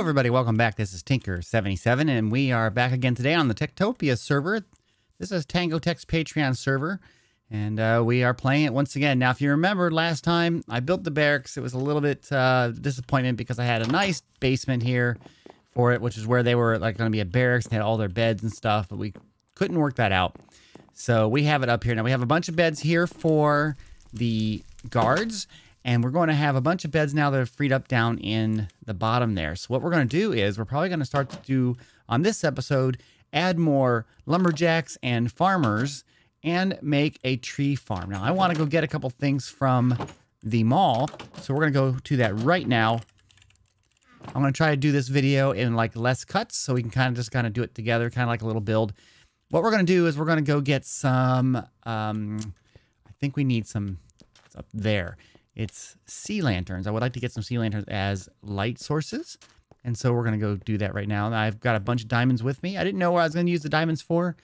Hello everybody, welcome back. This is Tinker77 and we are back again today on the TekTopia server. This is Tango Tech's Patreon server and we are playing it once again. Now if you remember last time I built the barracks, it was a little bit disappointment because I had a nice basement here for it, which is where they were like going to be a barracks and had all their beds and stuff, but we couldn't work that out. So we have it up here. Now we have a bunch of beds here for the guards. And we're going to have a bunch of beds now that are freed up down in the bottom there. So what we're going to do is we're probably going to start to do on this episode, add more lumberjacks and farmers and make a tree farm. Now I want to go get a couple things from the mall. So we're going to go to that right now. I'm going to try to do this video in like less cuts so we can kind of do it together, kind of like a little build. What we're going to do is we're going to go get some, I think we need some up there. It's sea lanterns. I would like to get some sea lanterns as light sources. And so we're going to go do that right now. I've got a bunch of diamonds with me. I didn't know what I was going to use the diamonds for.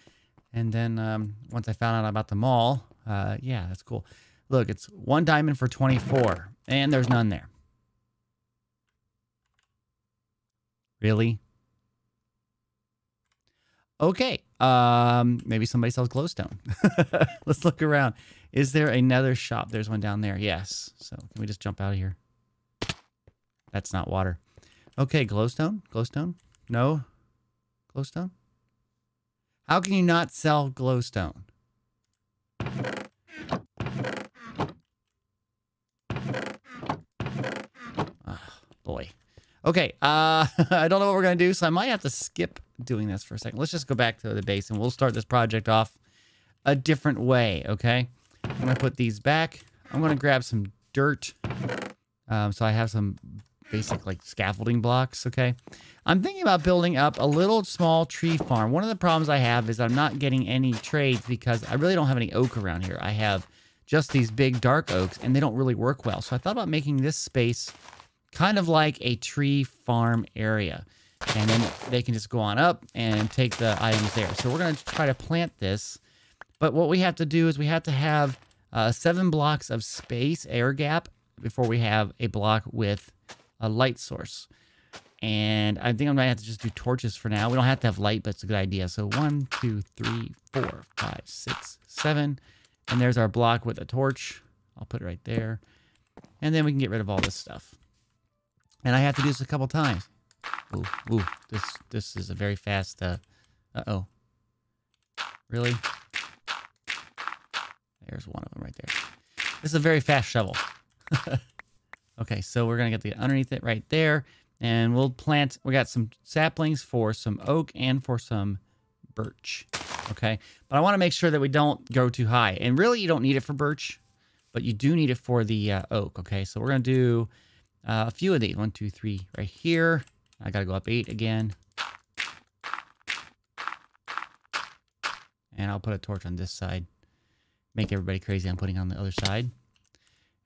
And then once I found out about the mall, yeah, that's cool. Look, it's one diamond for 24. And there's none there. Really? Okay. Maybe somebody sells glowstone. Let's look around. Is there another shop? There's one down there. Yes. So can we just jump out of here? That's not water. Okay. Glowstone. Glowstone. No. Glowstone. How can you not sell glowstone? Oh, boy. Okay. I don't know what we're going to do, so I might have to skip doing this for a second. Let's just go back to the base and we'll start this project off a different way. Okay. I'm going to put these back. I'm going to grab some dirt. So I have some basic like scaffolding blocks. Okay. I'm thinking about building up a little small tree farm. One of the problems I have is I'm not getting any trades because I really don't have any oak around here. I have just these big dark oaks and they don't really work well. So I thought about making this space kind of like a tree farm area. And then they can just go on up and take the items there. So we're going to try to plant this. But what we have to do is we have to have 7 blocks of space, air gap, before we have a block with a light source. And I think I'm going to have to just do torches for now. We don't have to have light, but it's a good idea. So 1, 2, 3, 4, 5, 6, 7. And there's our block with a torch. I'll put it right there. And then we can get rid of all this stuff. And I have to do this a couple times. Ooh, ooh, this is a very fast, uh-oh. Really? There's one of them right there. This is a very fast shovel. Okay, so we're going to get the underneath it right there. And we'll plant, we got some saplings for some oak and for some birch. Okay, but I want to make sure that we don't go too high. And really, you don't need it for birch, but you do need it for the oak. Okay, so we're going to do a few of these. 1, 2, 3 right here. I gotta go up 8 again. And I'll put a torch on this side. Make everybody crazy I'm putting on the other side.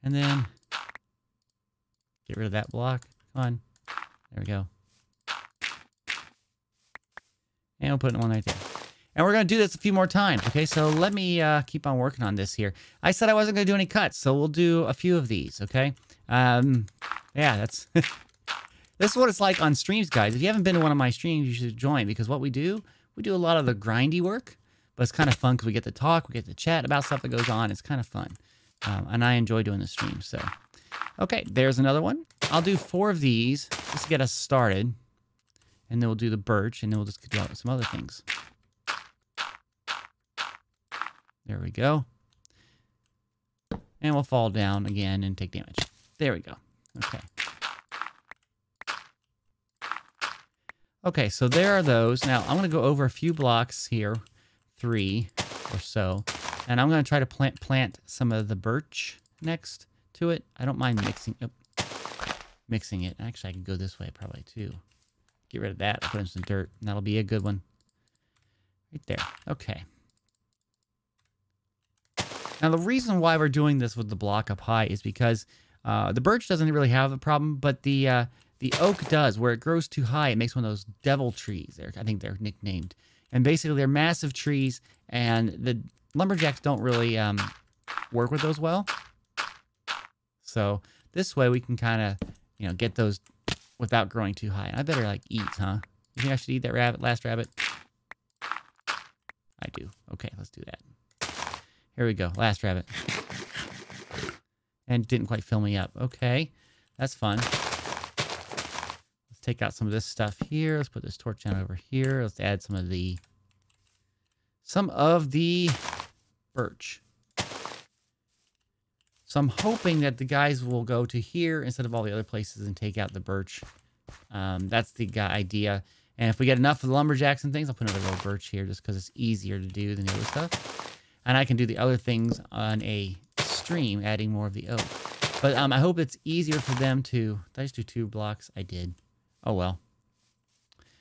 And then get rid of that block. Come on. There we go. And we'll put one right there. And we're gonna do this a few more times. Okay, so let me keep on working on this here. I said I wasn't gonna do any cuts, so we'll do a few of these, okay? Yeah, that's... This is what it's like on streams, guys. If you haven't been to one of my streams, you should join because what we do a lot of the grindy work, but it's kind of fun because we get to talk, we get to chat about stuff that goes on. It's kind of fun. And I enjoy doing the stream, so. Okay, there's another one. I'll do 4 of these just to get us started. And then we'll do the birch, and then we'll just do some other things. There we go. And we'll fall down again and take damage. There we go. Okay. Okay, so there are those. Now, I'm going to go over a few blocks here, 3 or so, and I'm going to try to plant some of the birch next to it. I don't mind mixing it. Actually, I can go this way probably, too. Get rid of that. Put in some dirt. And that'll be a good one. Right there. Okay. Now, the reason why we're doing this with the block up high is because the birch doesn't really have a problem, but the oak does. Where it grows too high, it makes one of those devil trees. I think they're nicknamed. And basically, they're massive trees, and the lumberjacks don't really work with those well. So this way, we can kind of, you know, get those without growing too high. I better, like, eat, huh? You think I should eat that rabbit, last rabbit? I do. Okay, let's do that. Here we go. Last rabbit. And didn't quite fill me up. Okay, that's fun. Let's take out some of this stuff here. Let's put this torch down over here. Let's add some of the birch. So I'm hoping that the guys will go to here instead of all the other places and take out the birch. That's the idea. And if we get enough of the lumberjacks and things, I'll put another little birch here just because it's easier to do than the other stuff. And I can do the other things on a stream, adding more of the oak. But I hope it's easier for them to... Did I just do 2 blocks? I did. Oh, well.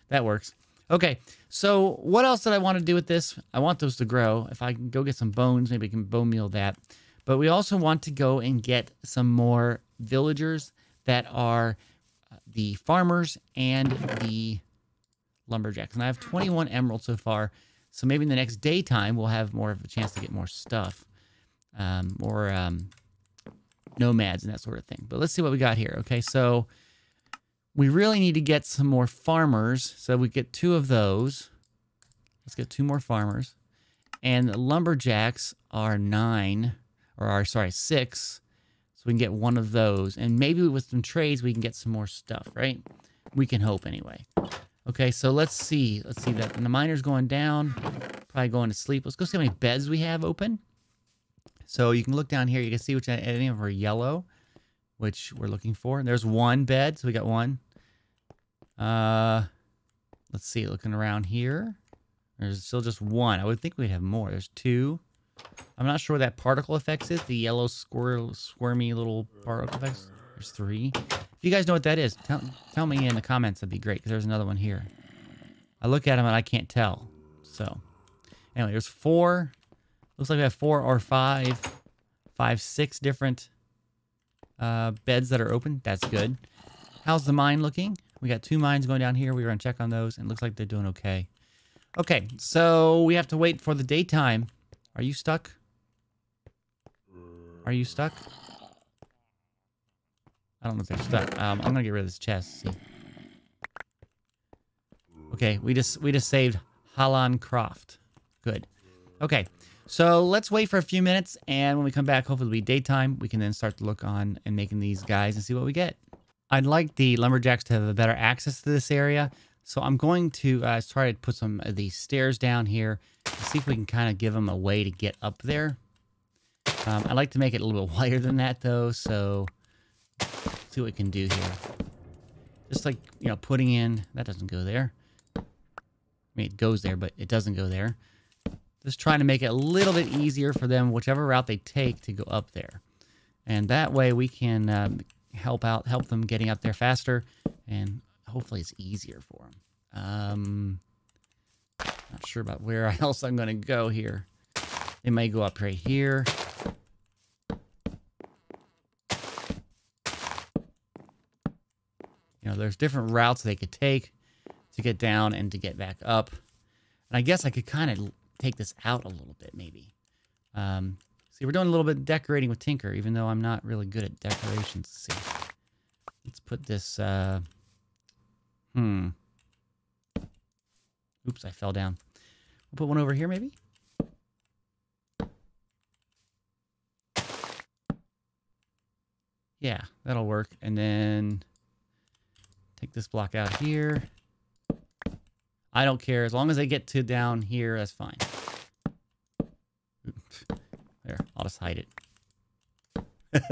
That works. Okay, so what else did I want to do with this? I want those to grow. If I can go get some bones, maybe I can bone meal that. But we also want to go and get some more villagers that are the farmers and the lumberjacks. And I have 21 emeralds so far. So maybe in the next daytime, we'll have more of a chance to get more stuff. Or nomads and that sort of thing. But let's see what we got here. Okay, so we really need to get some more farmers. So we get 2 of those. Let's get 2 more farmers. And the lumberjacks are 9. Or, sorry, 6. So we can get 1 of those. And maybe with some trades, we can get some more stuff, right? We can hope anyway. Okay, so let's see. Let's see that. And the miner's going down. Probably going to sleep. Let's go see how many beds we have open. So you can look down here. You can see which any of them are yellow, which we're looking for. And there's 1 bed, so we got 1. Let's see. Looking around here. There's still just 1. I would think we'd have more. There's 2. I'm not sure what that particle effects is. The yellow squirmy little particle effects. There's 3. If you guys know what that is, tell me in the comments. That'd be great, because there's another one here. I look at them and I can't tell. So, anyway, there's 4. Looks like we have 4 or 5, 6 different beds that are open. That's good. How's the mine looking? We got 2 mines going down here. We're going to check on those, and it looks like they're doing okay. Okay, so we have to wait for the daytime. Are you stuck? Are you stuck? I don't know if they're stuck. I'm gonna get rid of this chest. See. Okay, we just saved Halan Croft. Good. Okay, so let's wait for a few minutes, and when we come back, hopefully it'll be daytime. We can then start to look on and making these guys and see what we get. I'd like the lumberjacks to have a better access to this area. So I'm going to try to put some of these stairs down here and see if we can kind of give them a way to get up there. I like to make it a little bit wider than that, though, so let's see what we can do here. Just like, you know, putting in... That doesn't go there. I mean, it goes there, but it doesn't go there. Just trying to make it a little bit easier for them, whichever route they take, to go up there. And that way we can help them getting up there faster and... Hopefully it's easier for them. Not sure about where else I'm going to go here. They may go up right here. You know, there's different routes they could take to get down and to get back up. And I guess I could kind of take this out a little bit, maybe. See, we're doing a little bit of decorating with Tinker, even though I'm not really good at decorations. Let's see. Let's put this... Oops, I fell down. We'll put one over here, maybe? Yeah, that'll work. And then take this block out here. I don't care. As long as I get to down here, that's fine. Oops. There, I'll just hide it.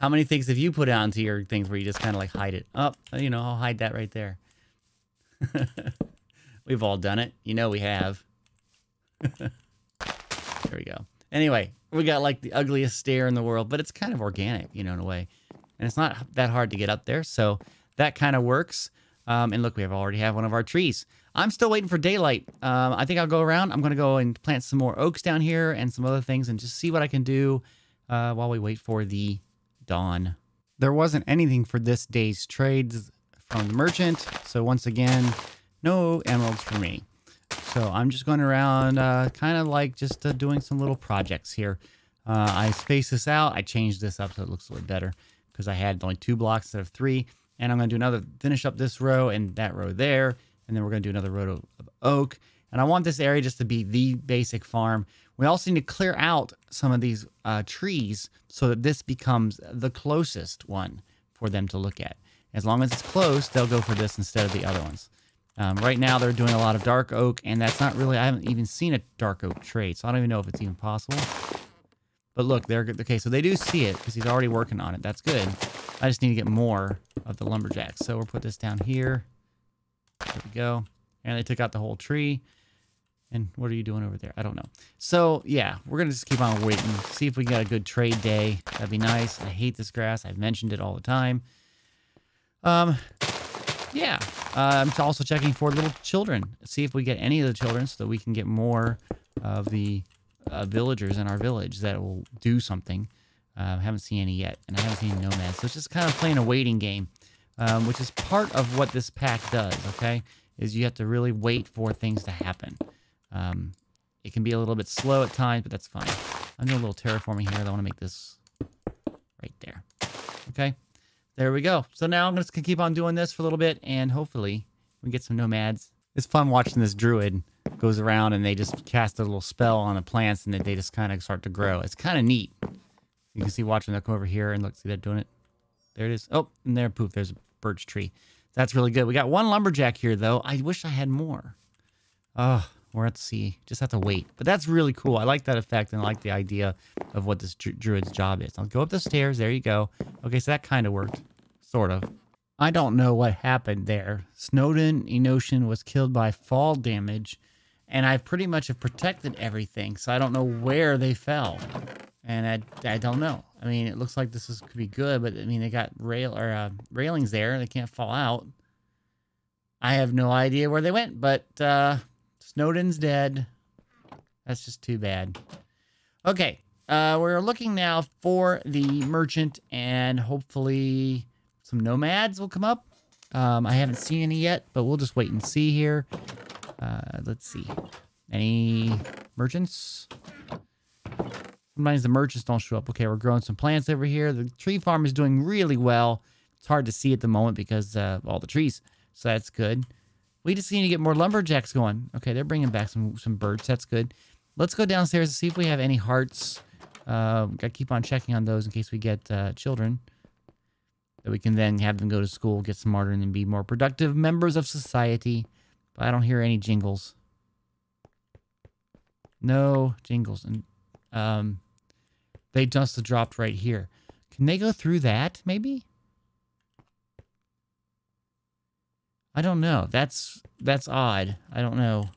How many things have you put onto your things where you just kind of like hide it? Oh, you know, I'll hide that right there. We've all done it. You know we have. There we go. Anyway, we got like the ugliest stair in the world, but it's kind of organic, you know, in a way. And it's not that hard to get up there, so that kind of works. And look, we already have one of our trees. I'm still waiting for daylight. I think I'll go around. I'm going to go and plant some more oaks down here and some other things and just see what I can do while we wait for the... dawn. There wasn't anything for this day's trades from the merchant, so once again, no emeralds for me. So I'm just going around kind of like just doing some little projects here. I spaced this out. I changed this up so it looks a little better. because I had only 2 blocks instead of 3. And I'm going to do another, finish up this row and that row there. And then we're going to do another row of oak. And I want this area just to be the basic farm. We also need to clear out some of these trees so that this becomes the closest one for them to look at. As long as it's close, they'll go for this instead of the other ones. Right now, they're doing a lot of dark oak, and that's not really, I haven't even seen a dark oak trade, so I don't even know if it's even possible. But look, they're good. Okay, so they do see it because he's already working on it. That's good. I just need to get more of the lumberjacks. So we'll put this down here. There we go. And they took out the whole tree. And what are you doing over there? I don't know. So yeah, we're going to just keep on waiting. See if we got a good trade day. That'd be nice. I hate this grass. I've mentioned it all the time. Yeah. I'm also checking for little children. See if we get any of the children so that we can get more of the villagers in our village that will do something. I haven't seen any yet, and I haven't seen nomads. So it's just kind of playing a waiting game, which is part of what this pack does, okay? Is you have to really wait for things to happen. It can be a little bit slow at times, but that's fine. I'm doing a little terraforming here. I want to make this right there. Okay, there we go. So now I'm just going to keep on doing this for a little bit, and hopefully we get some nomads. It's fun watching this druid goes around, and they just cast a little spell on the plants, and they just kind of start to grow. It's kind of neat. You can see watching them come over here, and look, see they're doing it. There it is. Oh, and there, poof, there's a birch tree. That's really good. We got one lumberjack here, though. I wish I had more. Oh, we're at sea. Just have to wait. But that's really cool. I like that effect, and I like the idea of what this druid's job is. I'll go up the stairs. There you go. Okay, so that kind of worked. Sort of. I don't know what happened there. Snowden Enotian was killed by fall damage, and I pretty much have protected everything, so I don't know where they fell. And I don't know. I mean, it looks like this is, could be good, but I mean, they got railings there. They can't fall out. I have no idea where they went, but Snowden's dead. That's just too bad. Okay, we're looking now for the merchant, and hopefully some nomads will come up. I haven't seen any yet, but we'll just wait and see here. Let's see. Any merchants? Sometimes the merchants don't show up. Okay, we're growing some plants over here. The tree farm is doing really well. It's hard to see at the moment because of all the trees, so that's good. We just need to get more lumberjacks going. Okay, they're bringing back some birds. That's good. Let's go downstairs and see if we have any hearts. Gotta keep on checking on those in case we get children. That we can then have them go to school, get smarter, and then be more productive members of society. But I don't hear any jingles. No jingles. And they just dropped right here. Can they go through that, maybe? I don't know. That's odd. I don't know.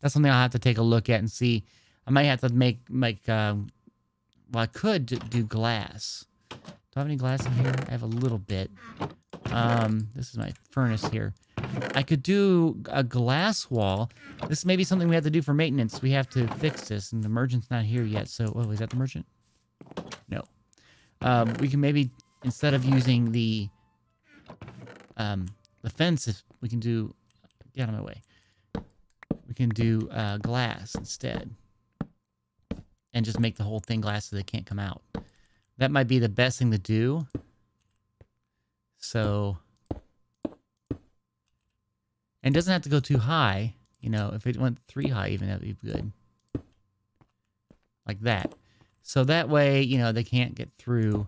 That's something I'll have to take a look at and see. I might have to well, I could do glass. Do I have any glass in here? I have a little bit. This is my furnace here. I could do a glass wall. This may be something we have to do for maintenance. We have to fix this, and the merchant's not here yet, so... Oh, is that the merchant? No. We can maybe, instead of using the fence, we can do... Get out of my way. We can do glass instead. And just make the whole thing glass so they can't come out. That might be the best thing to do. So... And it doesn't have to go too high. You know, if it went 3 high even, that would be good. Like that. So that way, you know, they can't get through.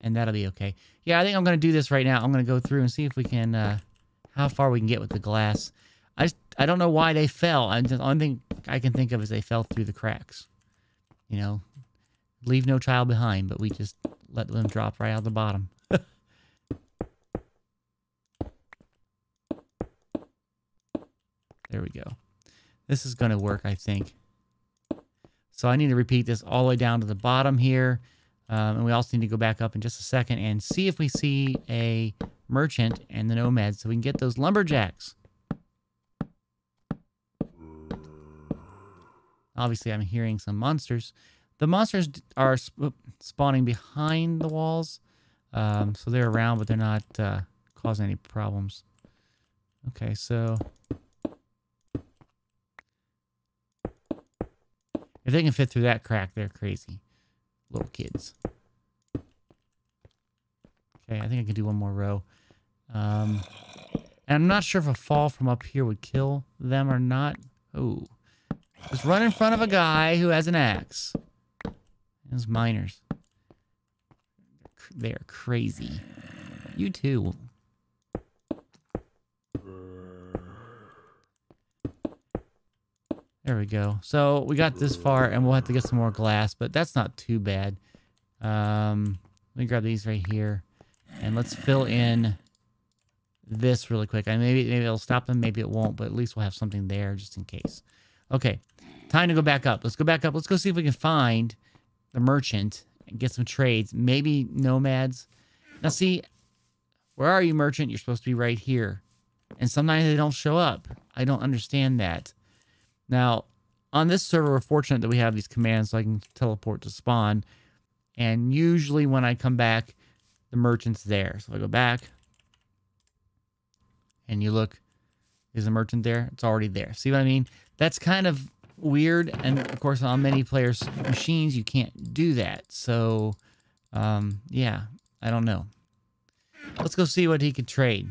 And that'll be okay. Yeah, I think I'm going to do this right now. I'm going to go through and see if we can, how far we can get with the glass. I don't know why they fell. The only thing I can think of is they fell through the cracks. You know, leave no child behind, but we just let them drop right out of the bottom. There we go. This is going to work, I think. So I need to repeat this all the way down to the bottom here. And we also need to go back up in just a second and see if we see a merchant and the nomads so we can get those lumberjacks. Obviously, I'm hearing some monsters. The monsters are spawning behind the walls. So they're around, but they're not causing any problems. Okay, so... If they can fit through that crack, they're crazy. Little kids. Okay, I think I can do one more row. And I'm not sure if a fall from up here would kill them or not. Oh. Just run in front of a guy who has an axe. Those miners. They're crazy. You too. There we go. So we got this far and we'll have to get some more glass, but that's not too bad. Let me grab these right here and let's fill in this really quick. Maybe it'll stop them, maybe it won't, but at least we'll have something there just in case. Okay, time to go back up. Let's go back up. Let's go see if we can find the merchant and get some trades. Maybe nomads. Now see, where are you, merchant? You're supposed to be right here. And sometimes they don't show up. I don't understand that. Now, on this server, we're fortunate that we have these commands so I can teleport to spawn. And usually when I come back, the merchant's there. So I go back and you look, is the merchant there? It's already there. See what I mean? That's kind of weird. And of course, on many players' machines, you can't do that. So, yeah, I don't know. Let's go see what he could trade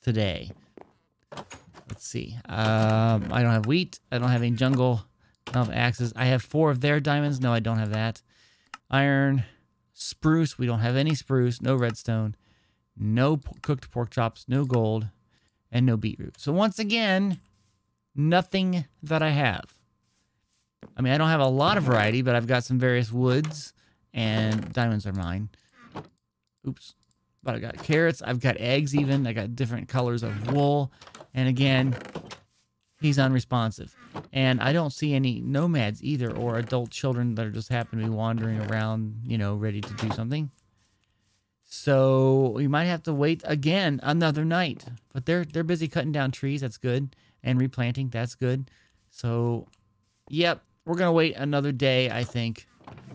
today. Let's see. I don't have wheat. I don't have any jungle. I don't have axes. I have 4 of their diamonds. No, I don't have that. Iron. Spruce. We don't have any spruce. No redstone. No cooked pork chops. No gold. And no beetroot. So once again, nothing that I have. I mean, I don't have a lot of variety, but I've got some various woods. And diamonds are mine. Oops. But I got carrots. I've got eggs even. I got different colors of wool. And again, he's unresponsive. And I don't see any nomads either, or adult children that are just happen to be wandering around, you know, ready to do something. So we might have to wait again another night. But they're busy cutting down trees. That's good. And replanting. That's good. So, yep. We're going to wait another day, I think.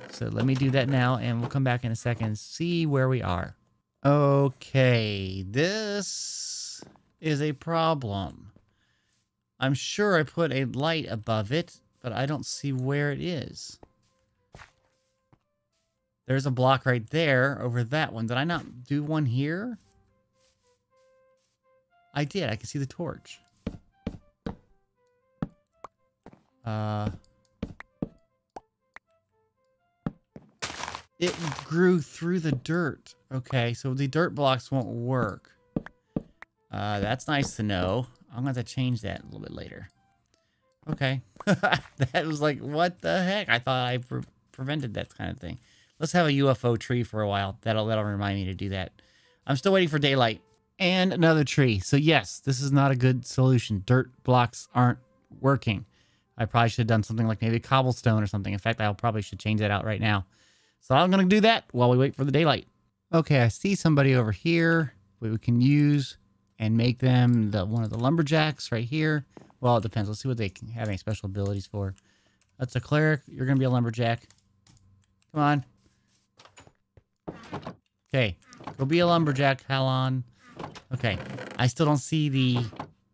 So let me do that now, and we'll come back in a second and see where we are. Okay. This is a problem. I'm sure I put a light above it, but I don't see where it is. There's a block right there over that one. Did I not do one here? I did. I can see the torch. It grew through the dirt. Okay, so the dirt blocks won't work. That's nice to know. I'm going to have to change that a little bit later. Okay. That was like, what the heck? I thought I prevented that kind of thing. Let's have a UFO tree for a while. That'll remind me to do that. I'm still waiting for daylight. And another tree. So yes, this is not a good solution. Dirt blocks aren't working. I probably should have done something like maybe cobblestone or something. In fact, I probably should change that out right now. So I'm going to do that while we wait for the daylight. Okay, I see somebody over here that we can use and make them one of the lumberjacks right here. Well, it depends. Let's see what they can have any special abilities for. That's a cleric. You're going to be a lumberjack. Come on. Okay. Go be a lumberjack, Halon. Okay. I still don't see the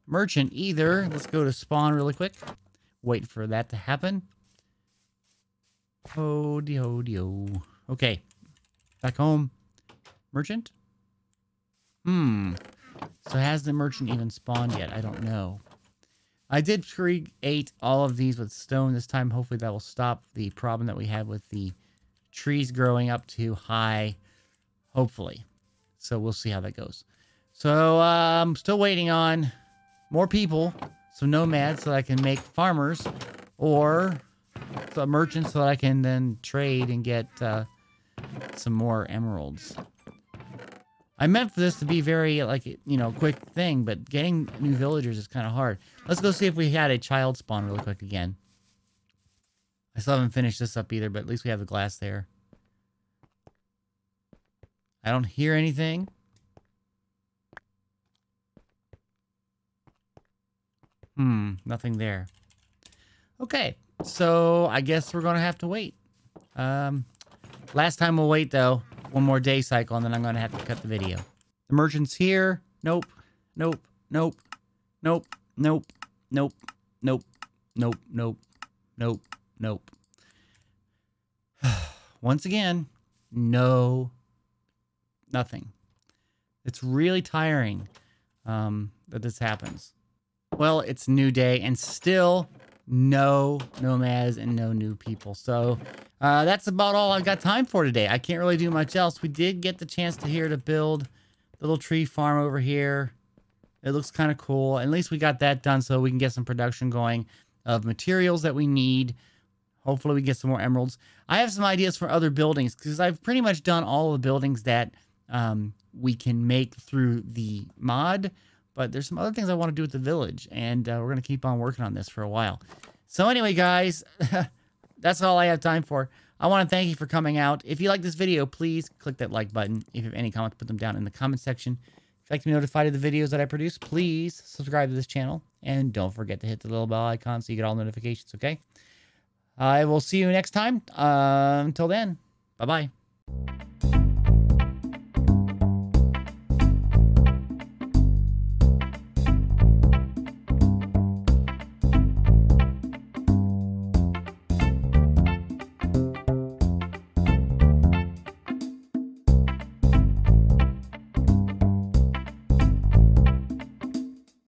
merchant either. Let's go to spawn really quick. Wait for that to happen. Oh, de-oh. Okay. Back home. Merchant? Hmm. So has the merchant even spawned yet? I don't know. I did create all of these with stone this time. Hopefully that will stop the problem that we had with the trees growing up too high. Hopefully. So we'll see how that goes. So I'm still waiting on more people. Some nomads so that I can make farmers. Or some merchants so that I can then trade and get some more emeralds. I meant for this to be very, like, you know, quick thing, but getting new villagers is kind of hard. Let's go see if we had a child spawn really quick again. I still haven't finished this up either, but at least we have the glass there. I don't hear anything. Nothing there. Okay, so I guess we're going to have to wait. Last time we'll wait, though. One more day cycle, and then I'm going to have to cut the video. The merchant's here. Nope. Nope. Nope. Nope. Nope. Nope. Nope. Nope. Nope. Nope. Nope. Once again, nothing. It's really tiring that this happens. Well, it's new day and still no nomads and no new people. So that's about all I've got time for today. I can't really do much else. We did get the chance to here to build the little tree farm over here. It looks kind of cool. At least we got that done so we can get some production going of materials that we need. Hopefully we get some more emeralds. I have some ideas for other buildings because I've pretty much done all the buildings that we can make through the mod. But there's some other things I want to do with the village, and we're going to keep on working on this for a while. So anyway, guys, that's all I have time for. I want to thank you for coming out. If you like this video, please click that like button. If you have any comments, put them down in the comment section. If you'd like to be notified of the videos that I produce, please subscribe to this channel. And don't forget to hit the little bell icon so you get all notifications, okay? I will see you next time. Until then, bye-bye.